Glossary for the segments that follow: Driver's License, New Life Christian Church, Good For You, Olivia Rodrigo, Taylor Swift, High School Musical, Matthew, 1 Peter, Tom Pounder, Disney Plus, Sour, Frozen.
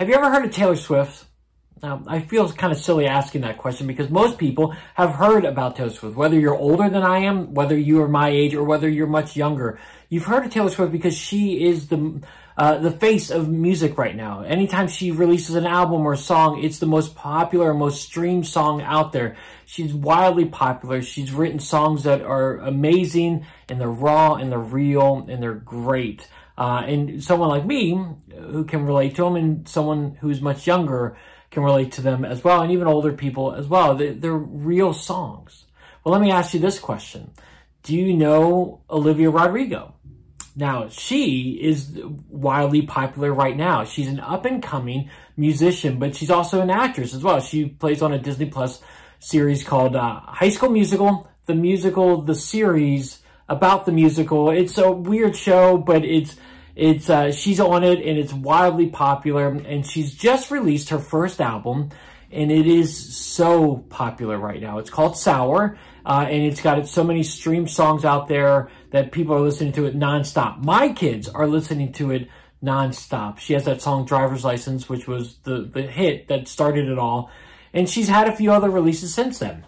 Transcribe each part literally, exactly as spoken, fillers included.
Have you ever heard of Taylor Swift? Now, I feel kind of silly asking that question because most people have heard about Taylor Swift, whether you're older than I am, whether you are my age, or whether you're much younger. You've heard of Taylor Swift because she is the uh, the face of music right now. Anytime she releases an album or a song, it's the most popular, most streamed song out there. She's wildly popular. She's written songs that are amazing, and they're raw, and they're real, and they're great. Uh, and someone like me, who can relate to them, and someone who's much younger can relate to them as well, and even older people as well. They're, they're real songs. Well, let me ask you this question. Do you know Olivia Rodrigo? Now, she is wildly popular right now. She's an up-and-coming musician, but she's also an actress as well. She plays on a Disney Plus series called uh, High School Musical, the musical, the series about the musical. It's a weird show, but it's It's uh, she's on it, and it's wildly popular, and she's just released her first album, and it is so popular right now. It's called Sour, uh, and it's got so many streamed songs out there that people are listening to it nonstop. My kids are listening to it nonstop. She has that song Driver's License, which was the, the hit that started it all, and she's had a few other releases since then,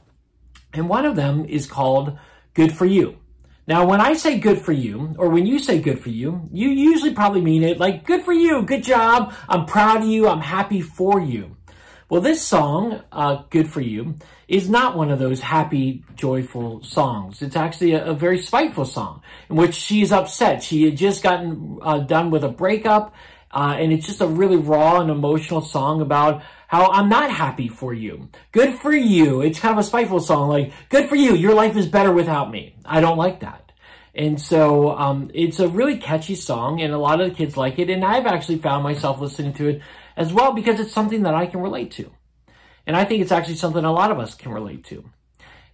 and one of them is called Good For You. Now, when I say good for you, or when you say good for you, you usually probably mean it like, good for you, good job, I'm proud of you, I'm happy for you. Well, this song, uh, Good For You, is not one of those happy, joyful songs. It's actually a, a very spiteful song in which she's upset. She had just gotten uh, done with a breakup, uh, and it's just a really raw and emotional song about how I'm not happy for you. Good for you. It's kind of a spiteful song, like, good for you. Your life is better without me. I don't like that. And so um, it's a really catchy song, and a lot of the kids like it. And I've actually found myself listening to it as well because it's something that I can relate to. And I think it's actually something a lot of us can relate to.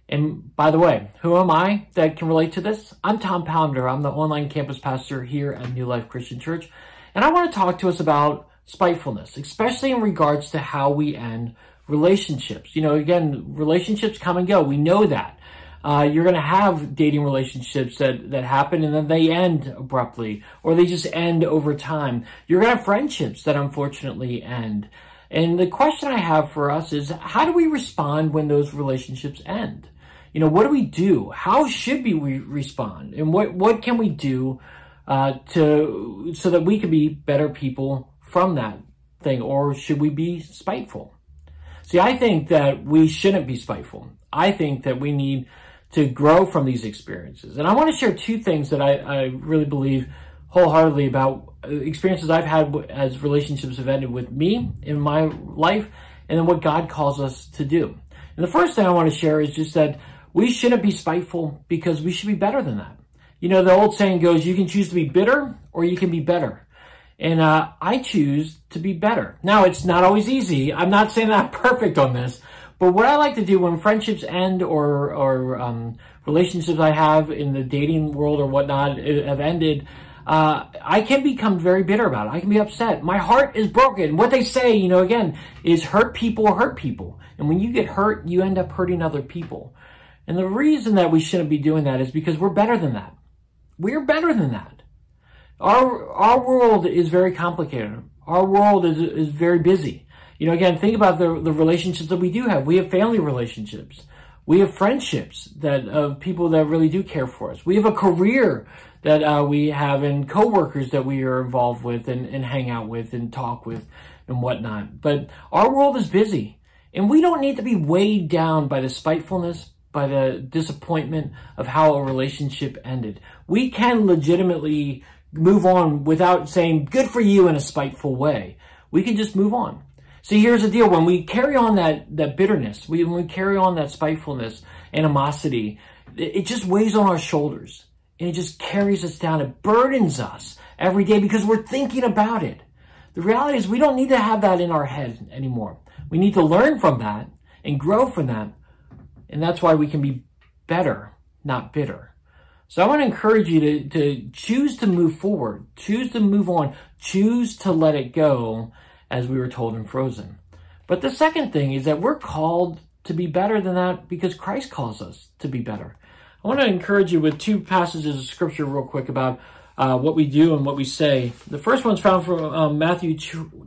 And by the way, who am I that can relate to this? I'm Tom Pounder. I'm the online campus pastor here at New Life Christian Church. And I want to talk to us about spitefulness, especially in regards to how we end relationships. You know, again, relationships come and go. We know that. Uh, you're going to have dating relationships that, that happen and then they end abruptly, or they just end over time. You're going to have friendships that unfortunately end. And the question I have for us is, how do we respond when those relationships end? You know, what do we do? How should we respond? And what, what can we do uh, to so that we can be better people from that thing? Or should we be spiteful? See, I think that we shouldn't be spiteful. I think that we need to grow from these experiences. And I want to share two things that I, I really believe wholeheartedly about experiences I've had as relationships have ended with me in my life, and then what God calls us to do. And the first thing I want to share is just that we shouldn't be spiteful because we should be better than that. You know, the old saying goes, you can choose to be bitter or you can be better. And uh, I choose to be better. Now, it's not always easy. I'm not saying that I'm perfect on this. But what I like to do when friendships end or, or um, relationships I have in the dating world or whatnot have ended, uh, I can become very bitter about it. I can be upset. My heart is broken. What they say, you know, again, is hurt people hurt people. And when you get hurt, you end up hurting other people. And the reason that we shouldn't be doing that is because we're better than that. We're better than that. Our, our world is very complicated. Our world is, is very busy. You know, again, think about the, the relationships that we do have. We have family relationships. We have friendships that of uh, people that really do care for us. We have a career that uh, we have, and coworkers that we are involved with and, and hang out with and talk with and whatnot. But our world is busy, and we don't need to be weighed down by the spitefulness, by the disappointment of how a relationship ended. We can legitimately move on without saying good for you in a spiteful way. We can just move on. See, here's the deal. When we carry on that, that bitterness, we, when we carry on that spitefulness, animosity, it, it just weighs on our shoulders, and it just carries us down. It burdens us every day because we're thinking about it. The reality is we don't need to have that in our head anymore. We need to learn from that and grow from that. And that's why we can be better, not bitter. So I want to encourage you to, to choose to move forward, choose to move on, choose to let it go, as we were told in Frozen. But the second thing is that we're called to be better than that because Christ calls us to be better. I want to encourage you with two passages of Scripture real quick about uh, what we do and what we say. The first one's found from um, Matthew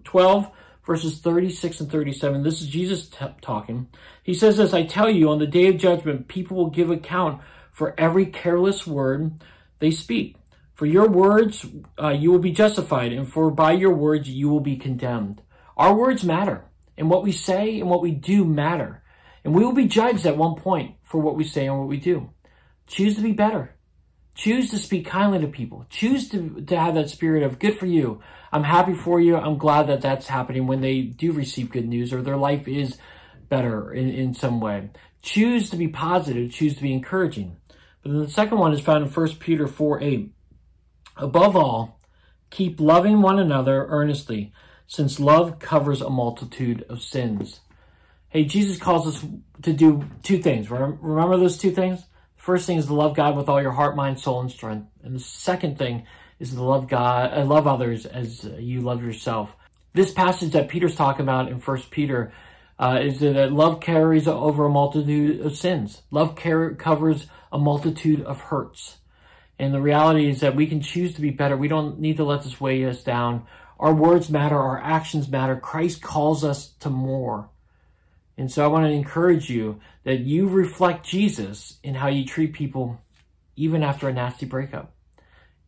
twelve, verses thirty-six and thirty-seven. This is Jesus t- talking. He says this, I tell you, on the day of judgment, people will give account for every careless word they speak. For your words, uh, you will be justified, and for by your words, you will be condemned. Our words matter, and what we say and what we do matter. And we will be judged at one point for what we say and what we do. Choose to be better. Choose to speak kindly to people. Choose to, to have that spirit of good for you. I'm happy for you. I'm glad that that's happening when they do receive good news or their life is better in, in some way. Choose to be positive. Choose to be encouraging. But the second one is found in First Peter four eight. Above all, keep loving one another earnestly, since love covers a multitude of sins. Hey, Jesus calls us to do two things. Remember those two things? First thing is to love God with all your heart, mind, soul, and strength. And the second thing is to love God, uh, love others as you love yourself. This passage that Peter's talking about in First Peter uh, is that love carries over a multitude of sins. Love car- covers a multitude of hurts. And the reality is that we can choose to be better. We don't need to let this weigh us down. Our words matter. Our actions matter. Christ calls us to more. And so I want to encourage you that you reflect Jesus in how you treat people even after a nasty breakup.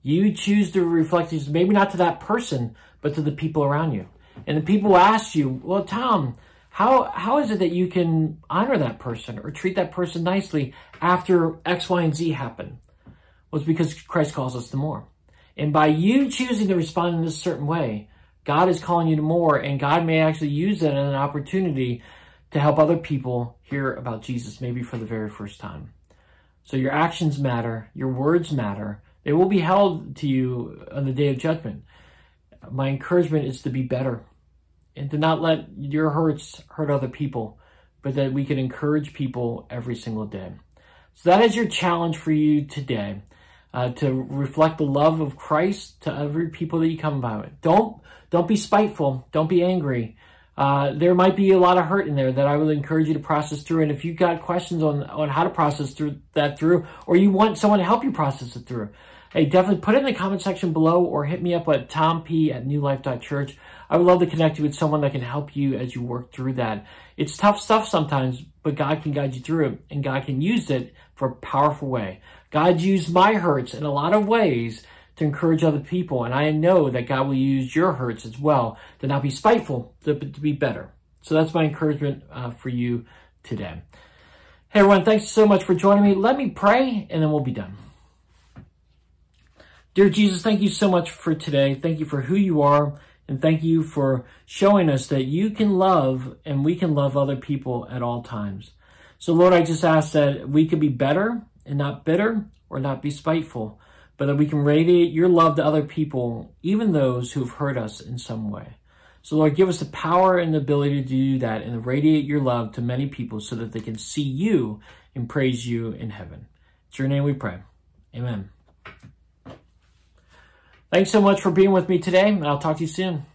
You choose to reflect Jesus, maybe not to that person, but to the people around you. And the people ask you, well, Tom, how how is it that you can honor that person or treat that person nicely after X, Y, and Z happened? Well, it's because Christ calls us to more. And by you choosing to respond in this certain way, God is calling you to more, and God may actually use that as an opportunity to help other people hear about Jesus, maybe for the very first time. So your actions matter, your words matter. They will be held to you on the day of judgment. My encouragement is to be better and to not let your hurts hurt other people, but that we can encourage people every single day. So that is your challenge for you today, uh, to reflect the love of Christ to every people that you come by. Don't, don't be spiteful. Don't be angry. Uh, there might be a lot of hurt in there that I would encourage you to process through. And if you've got questions on, on how to process through that through, or you want someone to help you process it through, hey, definitely put it in the comment section below or hit me up at tom p at new life dot church. I would love to connect you with someone that can help you as you work through that. It's tough stuff sometimes, but God can guide you through it, and God can use it for a powerful way. God used my hurts in a lot of ways to encourage other people. And I know that God will use your hurts as well to not be spiteful, to, to be better. So that's my encouragement uh, for you today. Hey, everyone, thanks so much for joining me. Let me pray, and then we'll be done. Dear Jesus, thank you so much for today. Thank you for who you are, and thank you for showing us that you can love and we can love other people at all times. So, Lord, I just ask that we could be better and not bitter or not be spiteful, but that we can radiate your love to other people, even those who've hurt us in some way. So, Lord, give us the power and the ability to do that and radiate your love to many people so that they can see you and praise you in heaven. It's your name we pray. Amen. Thanks so much for being with me today, and I'll talk to you soon.